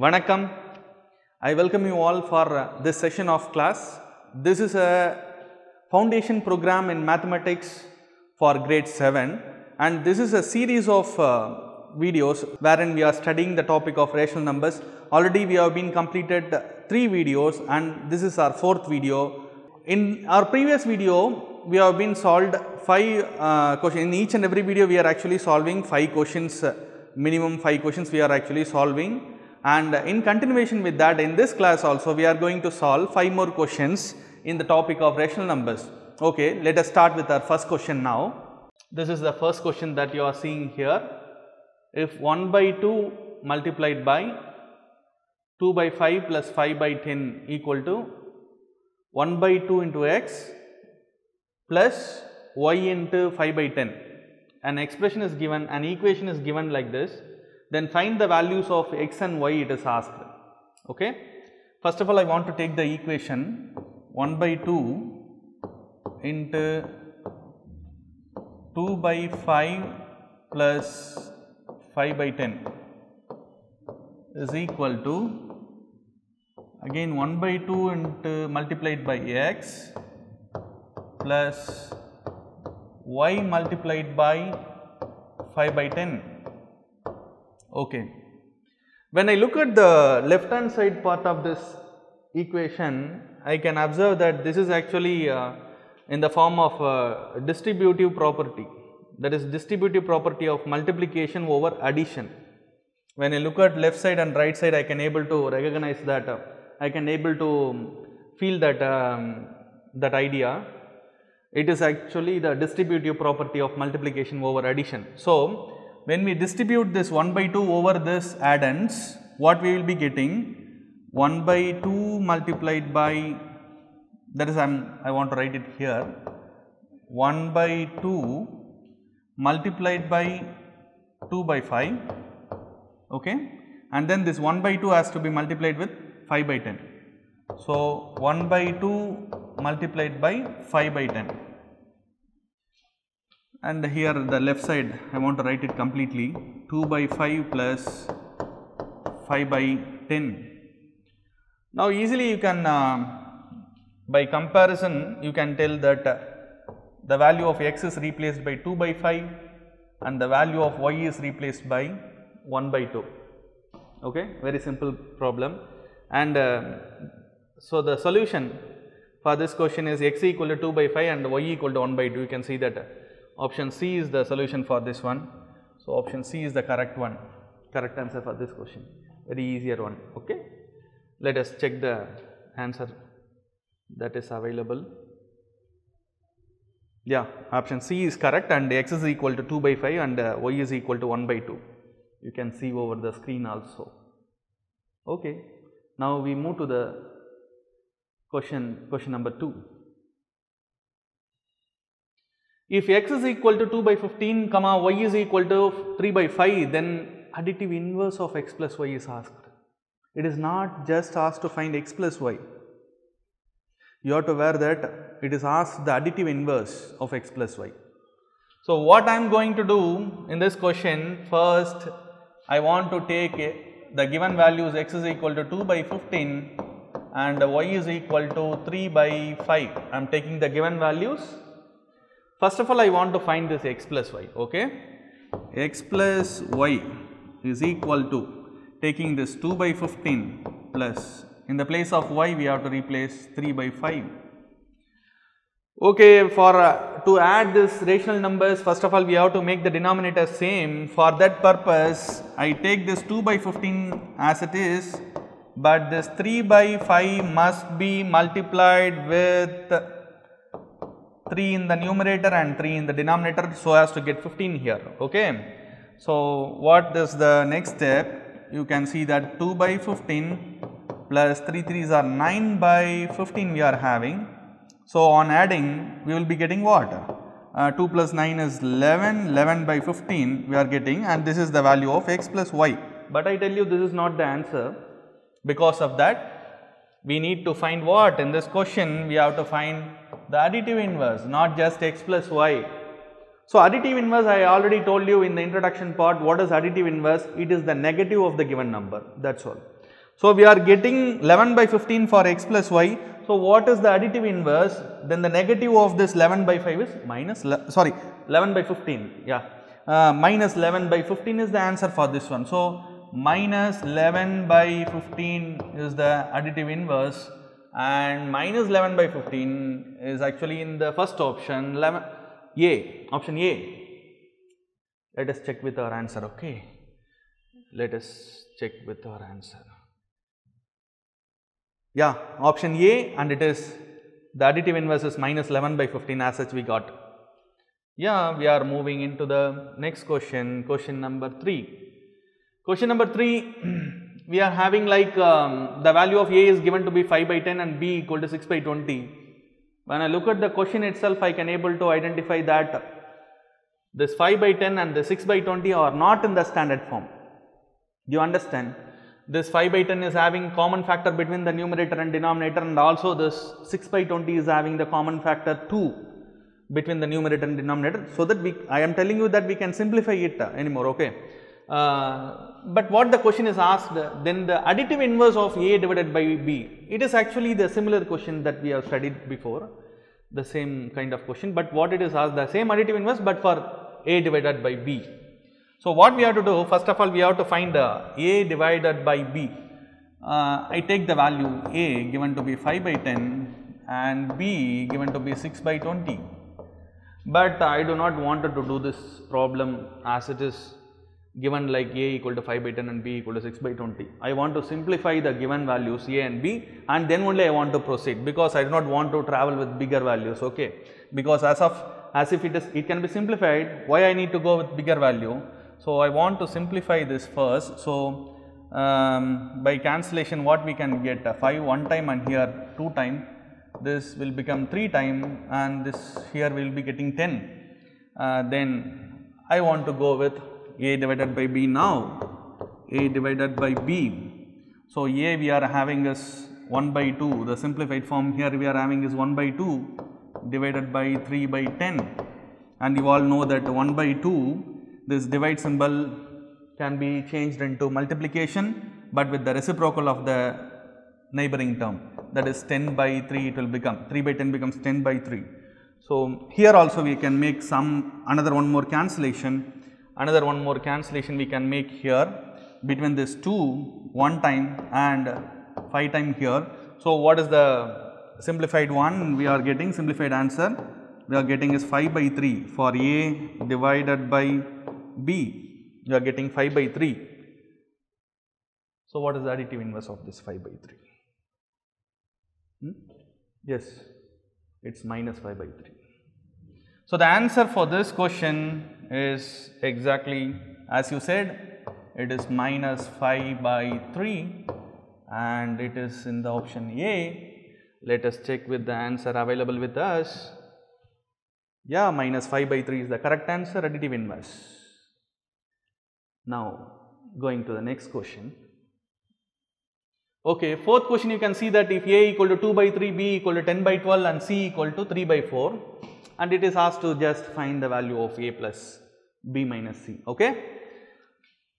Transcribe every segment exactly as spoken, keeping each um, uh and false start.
Vanakkam, I welcome you all for uh, this session of class. This is a foundation program in mathematics for grade seven, and this is a series of uh, videos wherein we are studying the topic of rational numbers. Already we have been completed three videos and this is our fourth video. In our previous video, we have been solved five uh, questions. In each and every video we are actually solving five questions, uh, minimum five questions we are actually solving, and uh, in continuation with that, in this class also we are going to solve five more questions in the topic of rational numbers. Okay, let us start with our first question now. This is the first question that you are seeing here. If one by two multiplied by two by five plus five by ten equal to one by two into x plus y into five by ten, an expression is given, an equation is given like this, then find the values of x and y it is asked. Okay, first of all I want to take the equation one by two into two by five plus five by ten is equal to, again one by two into multiplied by x plus y multiplied by five by ten. Okay. When I look at the left hand side part of this equation, I can observe that this is actually uh, in the form of uh, distributive property, that is distributive property of multiplication over addition. When I look at left side and right side, I can able to recognize that, uh, I can able to feel that, um, that idea. It is actually the distributive property of multiplication over addition. So, when we distribute this one by two over this addends, what we will be getting? one by two multiplied by, that is, I am, I want to write it here, one by two multiplied by two by five, okay, and then this one by two has to be multiplied with five by ten. So, one by two multiplied by five by ten, and here the left side I want to write it completely, two by five plus five by ten. Now easily you can, uh, by comparison you can tell that uh, the value of x is replaced by two by five and the value of y is replaced by one by two, okay, very simple problem. And uh, so the solution for this question is x equal to two by five and y equal to one by two. You can see that option C is the solution for this one. So, option C is the correct one, correct answer for this question, very easier one. Okay. Let us check the answer that is available. Yeah, option C is correct, and x is equal to two by five and uh, y is equal to one by two. You can see over the screen also. Okay. Now, we move to the Question, question number two. If x is equal to two by fifteen, comma, y is equal to three by five, then additive inverse of x plus y is asked. It is not just asked to find x plus y. You have to aware that it is asked the additive inverse of x plus y. So, what I am going to do in this question, first I want to take the given values x is equal to two by fifteen and y is equal to three by five. I am taking the given values. First of all, I want to find this x plus y, okay. X plus y is equal to, taking this two by fifteen plus, in the place of y we have to replace three by five. Okay, for uh, to add this rational numbers, first of all we have to make the denominator same. For that purpose, I take this two by fifteen as it is, but this three by five must be multiplied with three in the numerator and three in the denominator, so as to get fifteen here, okay. So, what is the next step? You can see that two by fifteen plus three threes are nine by fifteen we are having. So, on adding we will be getting what? Uh, two plus nine is eleven, eleven by fifteen we are getting, and this is the value of x plus y. But I tell you this is not the answer. Because of that, we need to find what? In this question, we have to find the additive inverse, not just x plus y. So, additive inverse, I already told you in the introduction part, what is additive inverse? It is the negative of the given number, that is all. So we are getting eleven by fifteen for x plus y. So what is the additive inverse? Then the negative of this eleven by five is minus, sorry, eleven by fifteen, yeah, uh, minus eleven by fifteen is the answer for this one. So minus eleven by fifteen is the additive inverse, and minus eleven by fifteen is actually in the first option, eleven, A, option A. Let us check with our answer, okay. Let us check with our answer. Yeah, option A, and it is the additive inverse is minus eleven by fifteen, as such we got. Yeah, we are moving into the next question, question number three. Question number three, we are having like um, the value of A is given to be five by ten and B equal to six by twenty. When I look at the question itself, I can able to identify that this five by ten and the six by twenty are not in the standard form. Do you understand? This five by ten is having common factor between the numerator and denominator, and also this six by twenty is having the common factor two between the numerator and denominator, so that we, I am telling you that we can simplify it anymore, okay. Uh, but what the question is asked, then the additive inverse of A divided by B, it is actually the similar question that we have studied before, the same kind of question, but what it is asked, the same additive inverse but for A divided by B. So what we have to do, first of all we have to find uh, A divided by B. Uh, I take the value A given to be five by ten and B given to be six by twenty. But I do not want to do this problem as it is given like A equal to five by ten and B equal to six by twenty. I want to simplify the given values A and B, and then only I want to proceed, because I do not want to travel with bigger values, okay. Because as of as if it is it can be simplified, why I need to go with bigger value. So I want to simplify this first. So um, by cancellation what we can get, uh, five one time and here two time, this will become three time, and this here will be getting ten. Uh, then I want to go with A divided by B now, A divided by B. So A we are having is one by two, the simplified form here we are having is one by two divided by three by ten, and you all know that one by two, this divide symbol can be changed into multiplication, but with the reciprocal of the neighboring term, that is ten by three, it will become three by ten becomes ten by three. So here also we can make some another one more cancellation, another one more cancellation we can make here between this two one time and five time here. So what is the simplified one we are getting? Simplified answer we are getting is five by three for A divided by B, you are getting five by three. So what is the additive inverse of this five by three? Hmm? Yes, it is minus five by three. So the answer for this question is exactly as you said, it is minus five by three, and it is in the option A. Let us check with the answer available with us. Yeah, minus five by three is the correct answer, additive inverse. Now going to the next question. Okay, fourth question, you can see that if A equal to two by three, B equal to ten by twelve and C equal to three by four, and it is asked to just find the value of A plus B minus C, okay.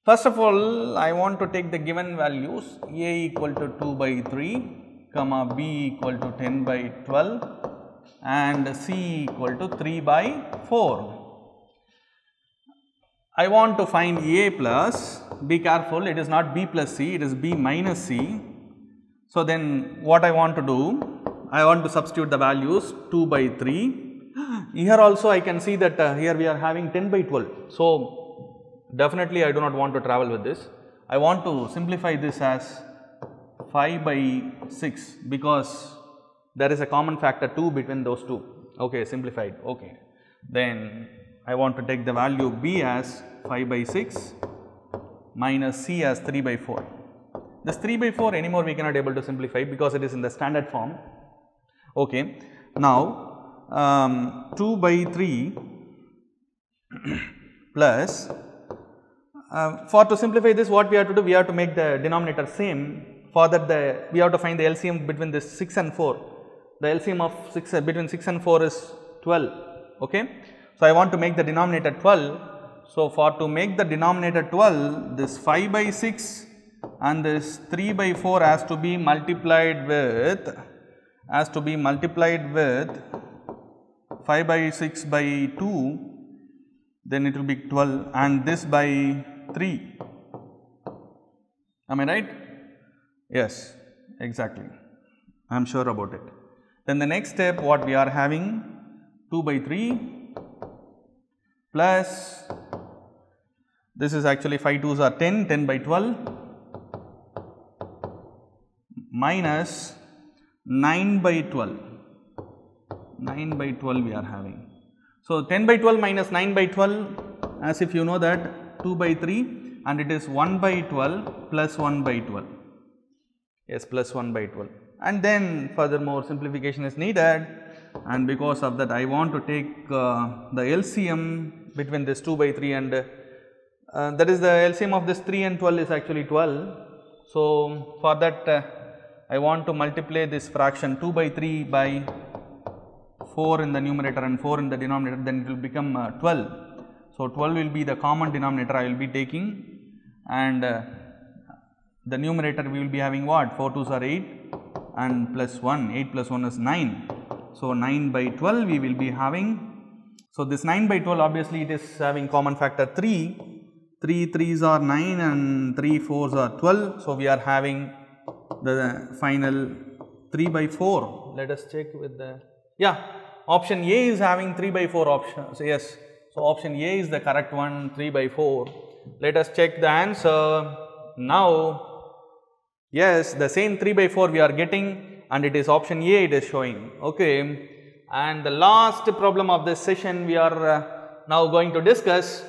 First of all, I want to take the given values A equal to two by three, comma B equal to ten by twelve and C equal to three by four. I want to find A plus, be careful, it is not B plus C, it is B minus C. So then what I want to do, I want to substitute the values two by three, here also I can see that uh, here we are having ten by twelve. So definitely I do not want to travel with this, I want to simplify this as five by six, because there is a common factor two between those two, okay, simplified, okay. Then I want to take the value B as five by six minus C as three by four. This three by four anymore we cannot able to simplify because it is in the standard form, okay. Now um, two by three plus uh, for to simplify this what we have to do, we have to make the denominator same, for that the we have to find the L C M between this six and four, the L C M of six uh, between six and four is twelve, okay. So I want to make the denominator twelve. So for to make the denominator twelve, this five by six and this three by four has to be multiplied with has to be multiplied with five by six by two, then it will be twelve, and this by three. Am I right? Yes, exactly. I am sure about it. Then the next step, what we are having, two by three plus, this is actually five twos are ten, ten by twelve minus nine by twelve, nine by twelve we are having. So, ten by twelve minus nine by twelve, as if you know that, two by three, and it is one by twelve plus one by twelve, yes, plus one by twelve. And then furthermore simplification is needed, and because of that I want to take uh, the L C M between this two by three and uh, uh, that is the L C M of this three and twelve is actually twelve. So, for that uh, I want to multiply this fraction two by three by four in the numerator and four in the denominator, then it will become uh, twelve. So, twelve will be the common denominator I will be taking, and uh, the numerator we will be having what, four twos are eight. And plus one, eight plus one is nine. So, nine by twelve we will be having. So, this nine by twelve obviously it is having common factor three, three threes are nine and three fours are twelve. So, we are having the final three by four. Let us check with the, yeah, option A is having three by four option. So, yes, so option A is the correct one, three by four. Let us check the answer now. Yes, the same three by four we are getting, and it is option A it is showing, okay. And the last problem of this session we are uh, now going to discuss.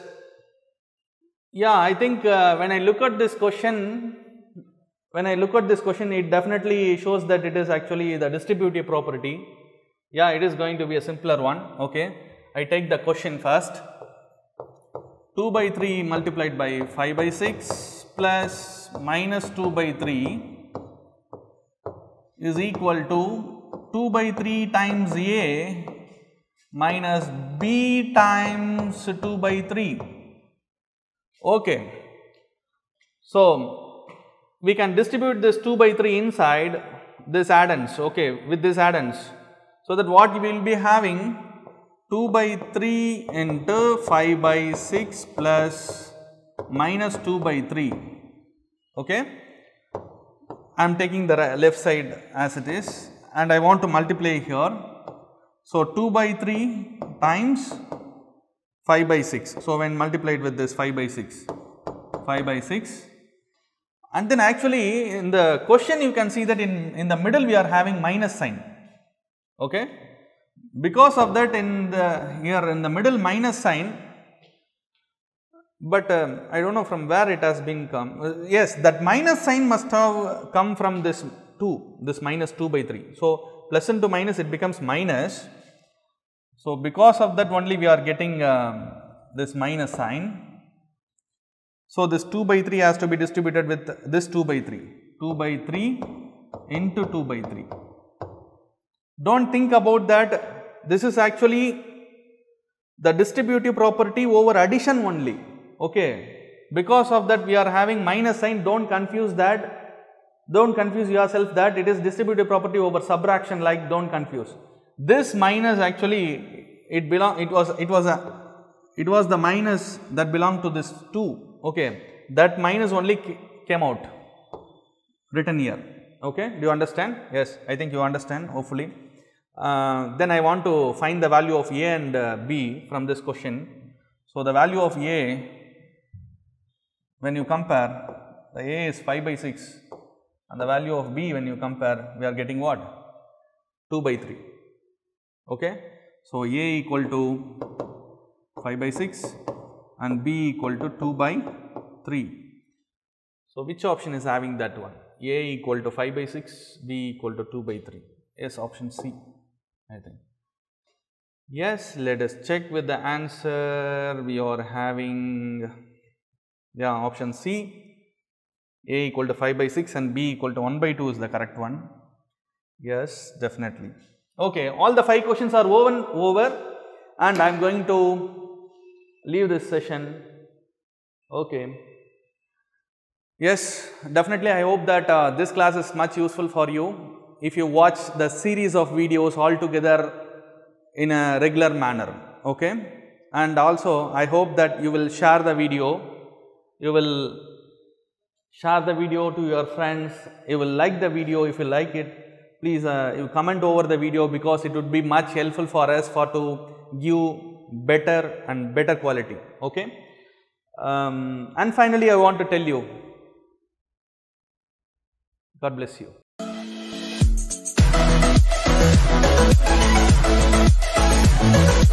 Yeah, I think uh, when I look at this question, when I look at this question it definitely shows that it is actually the distributive property. Yeah, it is going to be a simpler one, okay. I take the question first, two by three multiplied by five by six plus minus two by three is equal to two by three times A minus B times two by three. Okay. So, we can distribute this two by three inside this addends, okay, with this addends. So, that what we will be having, two by three into five by six plus minus two by three. Okay, I am taking the left side as it is, and I want to multiply here. So, two by three times five by six. So, when multiplied with this five by six, five by six, and then actually in the question you can see that in, in the middle we are having minus sign. Okay, because of that in the here in the middle minus sign. But um, I do not know from where it has been come, uh, yes, that minus sign must have come from this two, this minus two by three. So, plus into minus it becomes minus. So, because of that only we are getting um, this minus sign. So, this two by three has to be distributed with this two by three, two by three into two by three. Do not think about that, this is actually the distributive property over addition only. Okay, because of that we are having minus sign, do not confuse that, do not confuse yourself that it is distributive property over subtraction, like do not confuse. This minus actually it belong, it was, it was a, it was the minus that belonged to this two, okay, that minus only came out written here, okay, do you understand? Yes, I think you understand hopefully. Uh, then I want to find the value of A and uh, B from this question. So, the value of A, when you compare, the A is five by six, and the value of B when you compare, we are getting what? two by three, okay. So, A equal to five by six and B equal to two by three. So, which option is having that one? A equal to five by six, B equal to two by three, yes, option C, I think. Yes, let us check with the answer. We are having, yeah, option C, A equal to five by six and B equal to one by two is the correct one. Yes, definitely. Okay, all the five questions are over, and I am going to leave this session. Okay. Yes, definitely I hope that uh, this class is much useful for you if you watch the series of videos all together in a regular manner, okay. And also I hope that you will share the video, you will share the video to your friends, you will like the video if you like it. Please uh, you comment over the video because it would be much helpful for us for to give better and better quality, okay. Um, and finally I want to tell you, God bless you. We'll be right back.